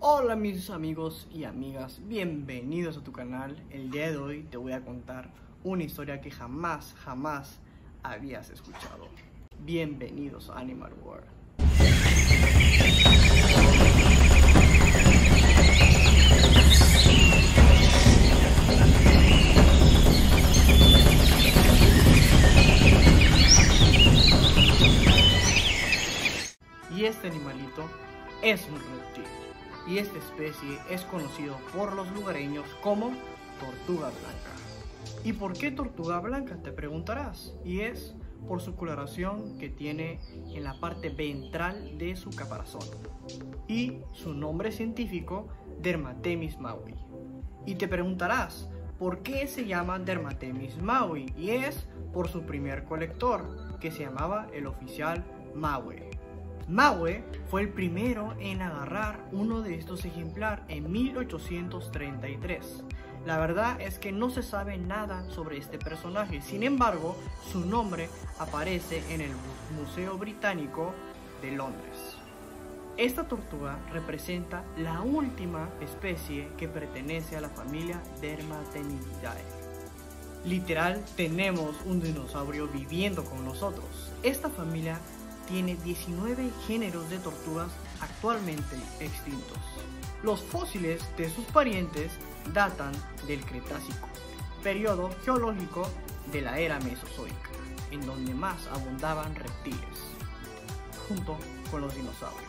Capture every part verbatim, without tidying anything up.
Hola mis amigos y amigas, bienvenidos a tu canal. El día de hoy te voy a contar una historia que jamás, jamás habías escuchado. Bienvenidos a Animal World. Y este animalito es un reptil. Y esta especie es conocido por los lugareños como tortuga blanca. ¿Y por qué tortuga blanca? Te preguntarás. Y es por su coloración que tiene en la parte ventral de su caparazón. Y su nombre científico, Dermatemys mawii. Y te preguntarás, ¿por qué se llama Dermatemys mawii? Y es por su primer colector, que se llamaba el oficial Mawe. Mawe fue el primero en agarrar uno de estos ejemplares en mil ochocientos treinta y tres. La verdad es que no se sabe nada sobre este personaje, sin embargo, su nombre aparece en el Museo Británico de Londres. Esta tortuga representa la última especie que pertenece a la familia Dermatemydidae. Literal, tenemos un dinosaurio viviendo con nosotros. Esta familia tiene diecinueve géneros de tortugas actualmente extintos. Los fósiles de sus parientes datan del Cretácico, periodo geológico de la era mesozoica, en donde más abundaban reptiles, junto con los dinosaurios.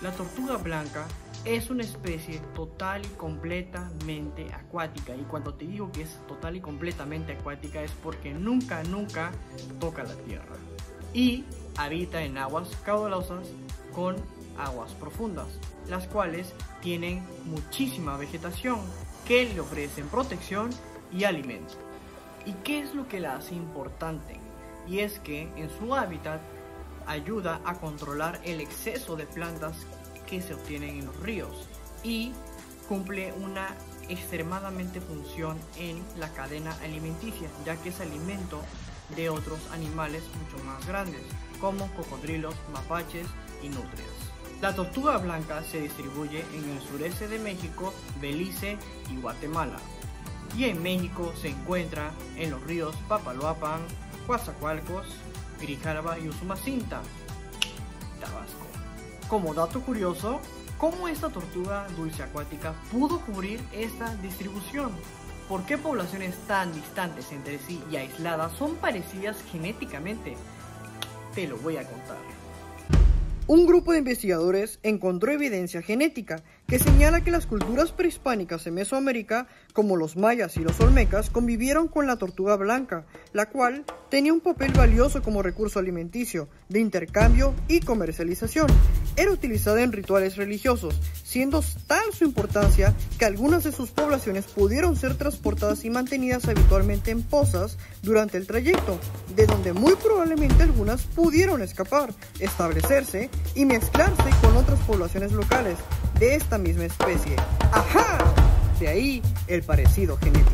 La tortuga blanca es una especie total y completamente acuática, y cuando te digo que es total y completamente acuática es porque nunca, nunca toca la tierra. Y habita en aguas caudalosas con aguas profundas, las cuales tienen muchísima vegetación que le ofrecen protección y alimento. ¿Y qué es lo que la hace importante? Y es que en su hábitat ayuda a controlar el exceso de plantas que se obtienen en los ríos y cumple una extremadamente función en la cadena alimenticia, ya que es alimento de otros animales mucho más grandes, como cocodrilos, mapaches y nutrias. La tortuga blanca se distribuye en el sureste de México, Belice y Guatemala. Y en México se encuentra en los ríos Papaloapan, Coatzacoalcos, Grijalva y Usumacinta, Tabasco. Como dato curioso, ¿cómo esta tortuga dulceacuática pudo cubrir esta distribución? ¿Por qué poblaciones tan distantes entre sí y aisladas son parecidas genéticamente? Te lo voy a contar. Un grupo de investigadores encontró evidencia genética que señala que las culturas prehispánicas en Mesoamérica, como los mayas y los olmecas, convivieron con la tortuga blanca, la cual tenía un papel valioso como recurso alimenticio, de intercambio y comercialización. Era utilizada en rituales religiosos, siendo tal su importancia que algunas de sus poblaciones pudieron ser transportadas y mantenidas habitualmente en pozas durante el trayecto, de donde muy probablemente algunas pudieron escapar, establecerse y mezclarse con otras poblaciones locales de esta misma especie. ¡Ajá! De ahí el parecido genético.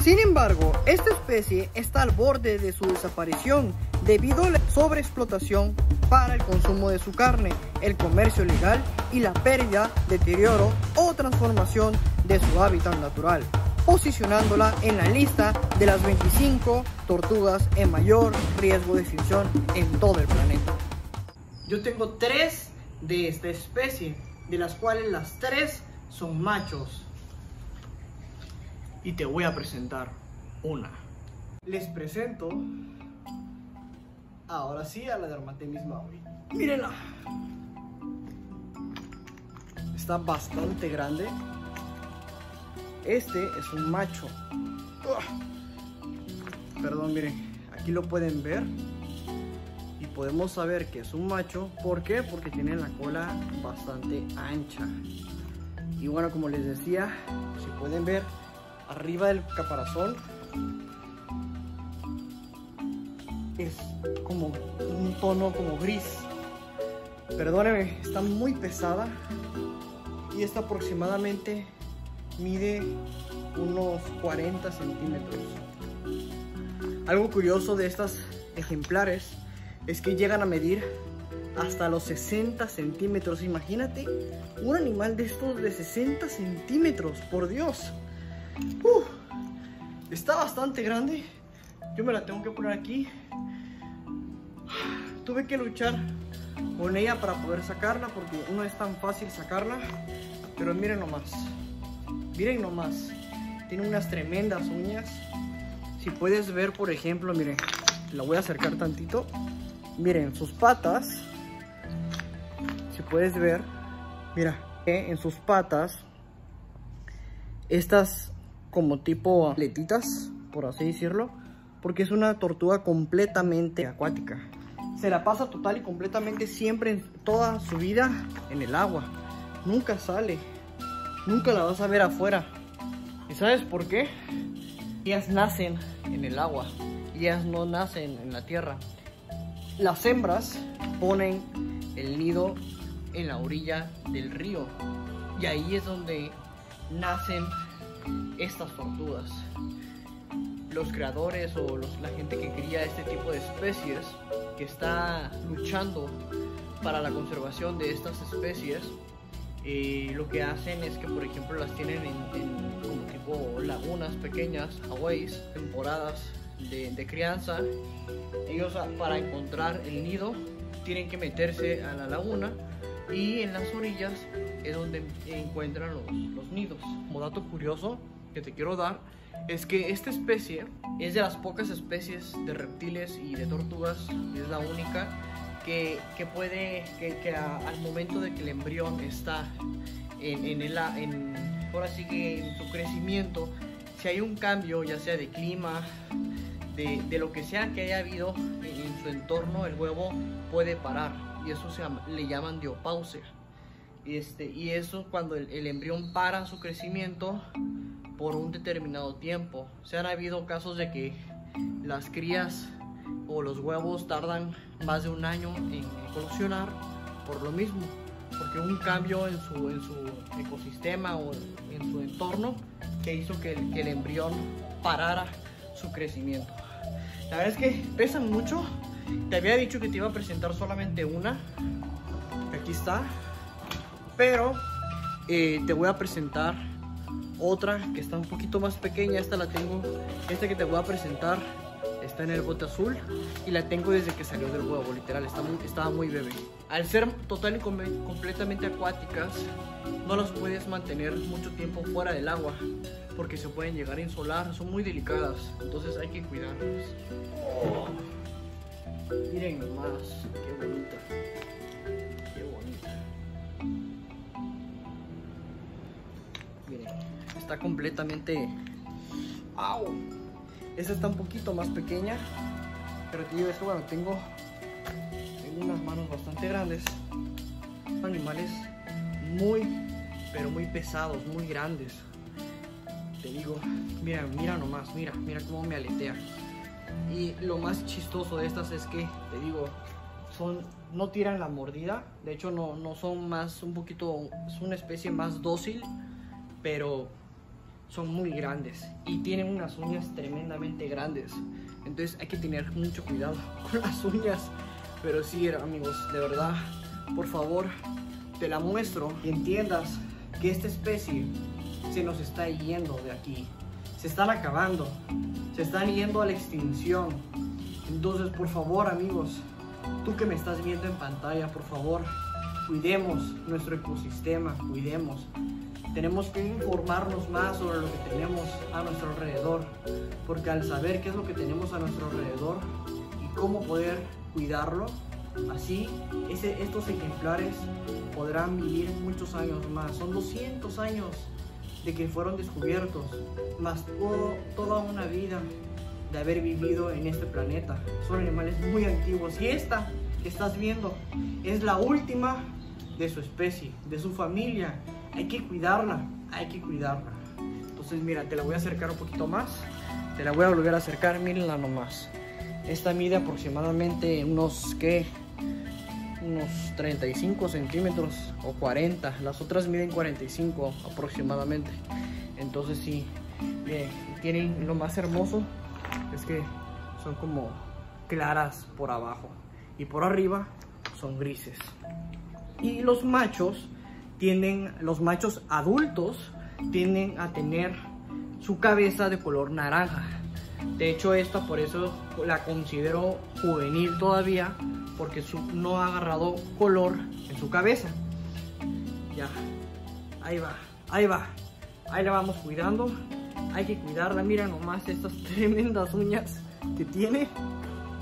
Sin embargo, esta especie está al borde de su desaparición debido a la sobreexplotación para el consumo de su carne, el comercio ilegal y la pérdida, deterioro o transformación de su hábitat natural, posicionándola en la lista de las veinticinco tortugas en mayor riesgo de extinción en todo el planeta. Yo tengo tres de esta especie, de las cuales las tres son machos. Y te voy a presentar una. Les presento ahora sí a la Dermatemys mawii. Mírenla. Está bastante grande. Este es un macho. Ugh. Perdón, miren. Aquí lo pueden ver. Y podemos saber que es un macho. ¿Por qué? Porque tiene la cola bastante ancha. Y bueno, como les decía, si pueden ver, arriba del caparazón es como un tono como gris. Perdónenme, está muy pesada. Y esta aproximadamente mide unos cuarenta centímetros. Algo curioso de estas ejemplares es que llegan a medir hasta los sesenta centímetros. Imagínate un animal de estos de sesenta centímetros, por Dios. Uh, está bastante grande. Yo me la tengo que poner aquí. Tuve que luchar con ella para poder sacarla, porque no es tan fácil sacarla. Pero miren nomás, miren nomás, tiene unas tremendas uñas. Si puedes ver, por ejemplo, miren, la voy a acercar tantito. Miren sus patas, si puedes ver, mira, en sus patas, estas como tipo aletitas, por así decirlo, porque es una tortuga completamente acuática. Se la pasa total y completamente siempre, en toda su vida, en el agua. Nunca sale, nunca la vas a ver afuera. ¿Y sabes por qué? Ellas nacen en el agua, ellas no nacen en la tierra. Las hembras ponen el nido en la orilla del río, y ahí es donde nacen estas tortugas. Los creadores o los, la gente que cría este tipo de especies, que está luchando para la conservación de estas especies, eh, lo que hacen es que, por ejemplo, las tienen en, en como tipo lagunas pequeñas, aguays, temporadas de, de crianza. Ellos, para encontrar el nido, tienen que meterse a la laguna, y en las orillas es donde encuentran los, los nidos. Como dato curioso que te quiero dar, es que esta especie es de las pocas especies de reptiles y de tortugas, es la única que, que puede, que, que a, al momento de que el embrión está en, en el, en, por así que en su crecimiento, si hay un cambio, ya sea de clima, de, de lo que sea que haya habido en, en su entorno, el huevo puede parar, y eso se le llaman diapausa. Este, y eso, cuando el, el embrión para su crecimiento por un determinado tiempo. Se han habido casos de que las crías o los huevos tardan más de un año en eclosionar, por lo mismo, porque un cambio en su, en su ecosistema o en su entorno, que hizo que el, que el embrión parara su crecimiento. La verdad es que pesan mucho. Te había dicho que te iba a presentar solamente una, aquí está, pero eh, te voy a presentar otra que está un poquito más pequeña. Esta la tengo, esta que te voy a presentar está en el bote azul, y la tengo desde que salió del huevo, literal, está muy, estaba muy bebé. Al ser total y com completamente acuáticas, no las puedes mantener mucho tiempo fuera del agua, porque se pueden llegar a insolar, son muy delicadas, entonces hay que cuidarlas. Oh, miren nomás, qué bonita, qué bonita. Está completamente... ¡Au! Esta está un poquito más pequeña, pero te digo, es que bueno, tengo, tengo unas manos bastante grandes. Son animales muy, pero muy pesados, muy grandes. Te digo, mira, mira nomás, mira, mira cómo me aletea. Y lo más chistoso de estas es que, te digo, son, no tiran la mordida. De hecho, no, no son más, un poquito, es una especie más dócil, pero son muy grandes y tienen unas uñas tremendamente grandes. Entonces hay que tener mucho cuidado con las uñas. Pero sí, amigos, de verdad, por favor, te la muestro y entiendas que esta especie se nos está yendo de aquí. Se están acabando, se están yendo a la extinción. Entonces, por favor, amigos, tú que me estás viendo en pantalla, por favor, cuidemos nuestro ecosistema, cuidemos. Tenemos que informarnos más sobre lo que tenemos a nuestro alrededor, porque al saber qué es lo que tenemos a nuestro alrededor y cómo poder cuidarlo, así ese, estos ejemplares podrán vivir muchos años más. Son doscientos años de que fueron descubiertos, más todo, toda una vida de haber vivido en este planeta. Son animales muy antiguos, y esta que estás viendo es la última de su especie, de su familia. Hay que cuidarla, hay que cuidarla. Entonces, mira, te la voy a acercar un poquito más. Te la voy a volver a acercar, mírenla nomás. Esta mide aproximadamente unos, ¿qué? Unos treinta y cinco centímetros o cuarenta. Las otras miden cuarenta y cinco aproximadamente. Entonces, sí, eh, tienen, lo más hermoso es que son como claras por abajo. Y por arriba son grises. Y los machos tienen, los machos adultos tienden a tener su cabeza de color naranja. De hecho, esta por eso la considero juvenil todavía, porque su, no ha agarrado color en su cabeza. Ya, ahí va, ahí va, ahí la vamos cuidando. Hay que cuidarla, mira nomás estas tremendas uñas que tiene.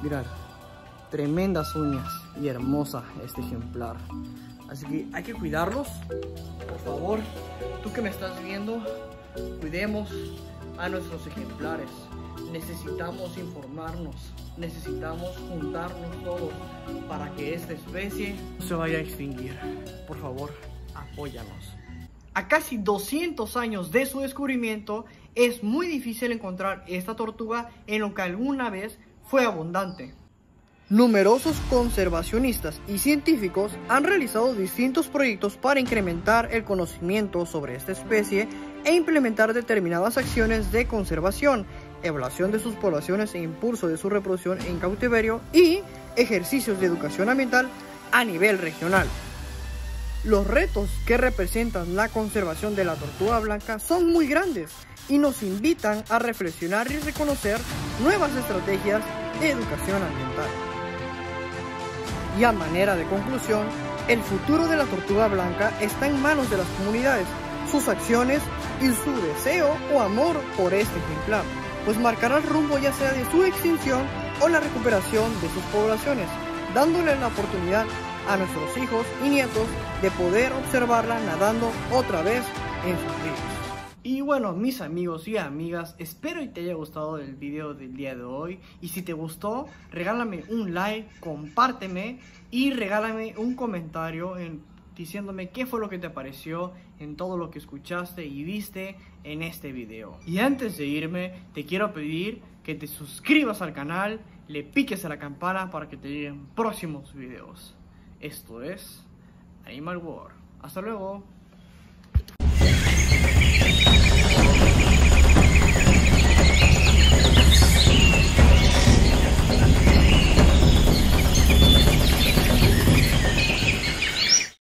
Mirad, tremendas uñas y hermosa este ejemplar. Así que hay que cuidarlos, por favor. Tú que me estás viendo, cuidemos a nuestros ejemplares. Necesitamos informarnos, necesitamos juntarnos todos para que esta especie no se vaya a extinguir. Por favor, apóyanos. A casi doscientos años de su descubrimiento, es muy difícil encontrar esta tortuga en lo que alguna vez fue abundante. Numerosos conservacionistas y científicos han realizado distintos proyectos para incrementar el conocimiento sobre esta especie e implementar determinadas acciones de conservación, evaluación de sus poblaciones e impulso de su reproducción en cautiverio y ejercicios de educación ambiental a nivel regional. Los retos que representan la conservación de la tortuga blanca son muy grandes y nos invitan a reflexionar y reconocer nuevas estrategias de educación ambiental. Y a manera de conclusión, el futuro de la tortuga blanca está en manos de las comunidades, sus acciones y su deseo o amor por este ejemplar, pues marcará el rumbo ya sea de su extinción o la recuperación de sus poblaciones, dándole la oportunidad a nuestros hijos y nietos de poder observarla nadando otra vez en sus ríos. Y bueno, mis amigos y amigas, espero que te haya gustado el video del día de hoy. Y si te gustó, regálame un like, compárteme y regálame un comentario en, diciéndome qué fue lo que te pareció en todo lo que escuchaste y viste en este video. Y antes de irme, te quiero pedir que te suscribas al canal, le piques a la campana para que te lleguen próximos videos. Esto es Animal World. Hasta luego.